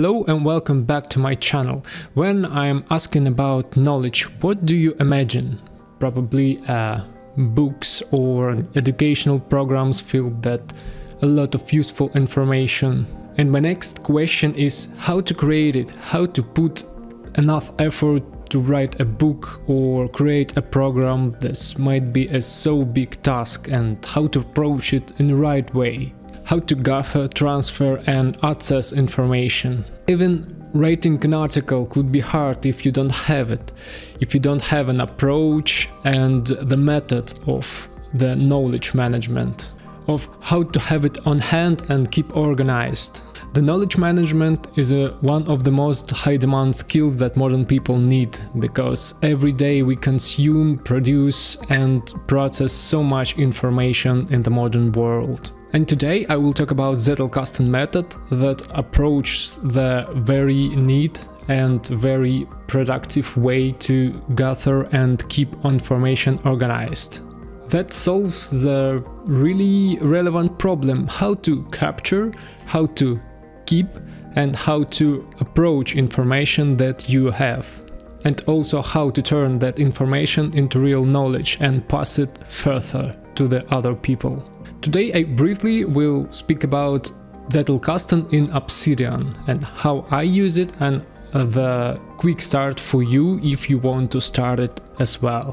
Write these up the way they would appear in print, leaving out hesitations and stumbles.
Hello and welcome back to my channel. When I'm asking about knowledge, what do you imagine? Probably books or educational programs filled with a lot of useful information. And my next question is how to create it, how to put enough effort to write a book or create a program. This might be a so big task, and how to approach it in the right way. How to gather, transfer and access information. Even writing an article could be hard if you don't have it, if you don't have an approach and the method of the knowledge management, of how to have it on hand and keep organized. The knowledge management is one of the most high-demand skills that modern people need, because every day we consume, produce and process so much information in the modern world. And today I will talk about Zettelkasten method that approaches the very neat and very productive way to gather and keep information organized. That solves the really relevant problem: how to capture, how to keep and how to approach information that you have, and also how to turn that information into real knowledge and pass it further to the other people. Today I briefly will speak about Zettelkasten in Obsidian and how I use it, and the quick start for you if you want to start it as well.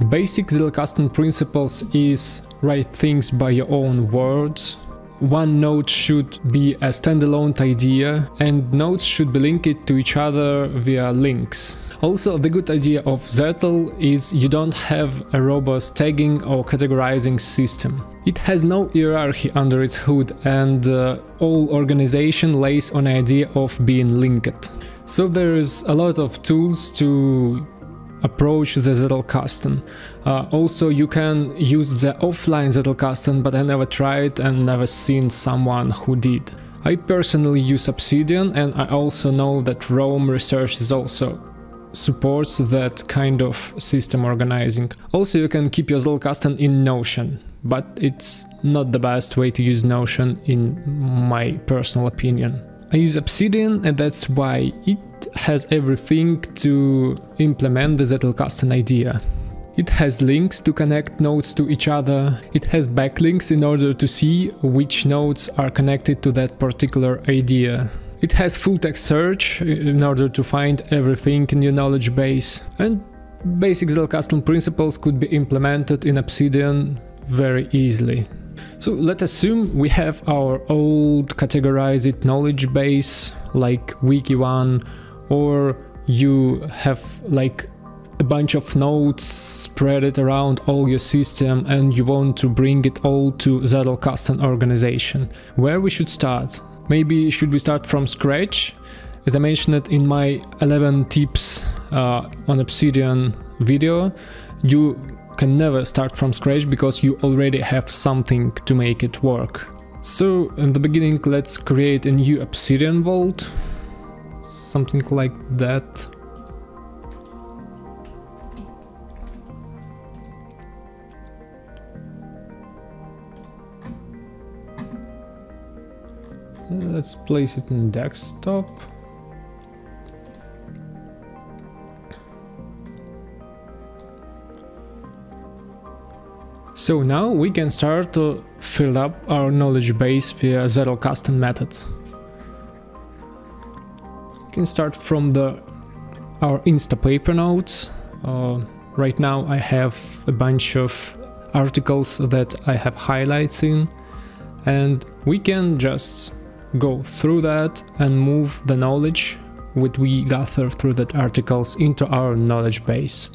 The basic Zettelkasten principles is write things by your own words. One note should be a standalone idea, and notes should be linked to each other via links. Also, the good idea of Zettel is you don't have a robust tagging or categorizing system. It has no hierarchy under its hood, and all organization lays on the idea of being linked. So there is a lot of tools to approach the Zettelkasten. Also, you can use the offline Zettelkasten, but I never tried and never seen someone who did. I personally use Obsidian, and I also know that Roam Research is also supports that kind of system organizing. Also, you can keep your Zettelkasten in Notion, but it's not the best way to use Notion in my personal opinion. I use Obsidian, and that's why it has everything to implement the Zettelkasten idea. It has links to connect nodes to each other. It has backlinks in order to see which nodes are connected to that particular idea. It has full text search in order to find everything in your knowledge base. And basic Zettelkasten principles could be implemented in Obsidian very easily. So let's assume we have our old categorized knowledge base like Wiki1, or you have like a bunch of nodes spread it around all your system and you want to bring it all to Zettelkasten organization. Where we should start? Maybe should we start from scratch? As I mentioned in my 11 tips on Obsidian video, you can never start from scratch because you already have something to make it work. So in the beginning, let's create a new Obsidian vault. Something like that. Let's place it in desktop. So now we can start to fill up our knowledge base via Zettelkasten method. Can start from our InstaPaper notes. Right now I have a bunch of articles that I have highlights in, and we can just go through that and move the knowledge which we gather through that articles into our knowledge base.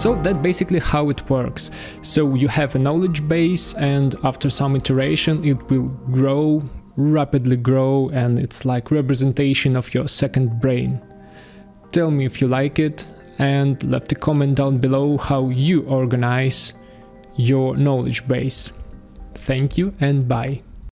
So that's basically how it works. So you have a knowledge base, and after some iteration it will grow, rapidly grow, and it's like representation of your second brain. Tell me if you like it, and left a comment down below how you organize your knowledge base. Thank you and bye.